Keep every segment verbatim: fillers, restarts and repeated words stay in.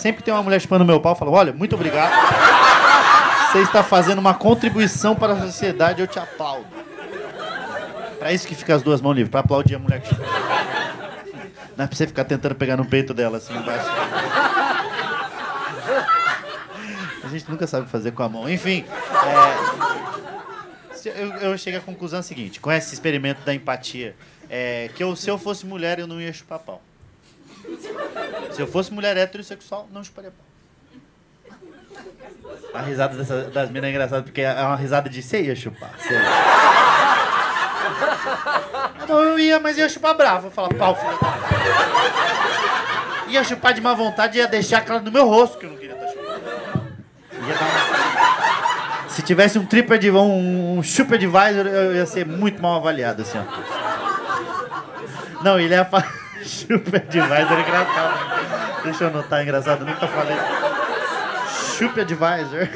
Sempre tem uma mulher chupando meu pau e fala, olha, muito obrigado. Você está fazendo uma contribuição para a sociedade, eu te aplaudo. Para isso que fica as duas mãos livres, para aplaudir a mulher que chupa. Não é pra você ficar tentando pegar no peito dela, assim, embaixo. A gente nunca sabe fazer com a mão. Enfim, é... eu, eu chego à conclusão seguinte, com esse experimento da empatia, é... que eu, se eu fosse mulher, eu não ia chupar pau. Se eu fosse mulher heterossexual, não chuparia pau. A risada dessa, das minas é engraçada, porque é uma risada de você ia chupar. Você ia. Não, eu ia, mas ia chupar bravo. Eu falava, pau, filho. Ia chupar de má vontade e ia deixar claro no meu rosto que eu não queria estar chupando. Ia dar uma... Se tivesse um TripAdvisor, um, um SuperAdvisor, eu ia ser muito mal avaliado, assim, ó. Não, ele ia falar... SuperAdvisor é engraçado. Deixa eu anotar, engraçado, nunca falei. SuperAdvisor.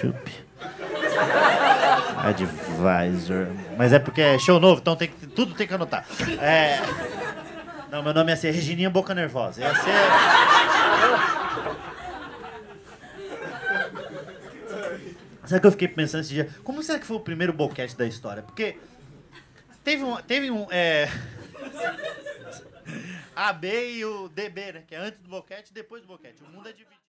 Chup. Advisor. Mas é porque é show novo, então tem que, tudo tem que anotar. É... Não, meu nome ia ser Regininha Boca Nervosa. Ia ser... Sabe que eu fiquei pensando esse dia? Como será que foi o primeiro boquete da história? Porque... Teve um... Teve um é... A B e o D B, né? Que é antes do boquete e depois do boquete. O mundo é dividido.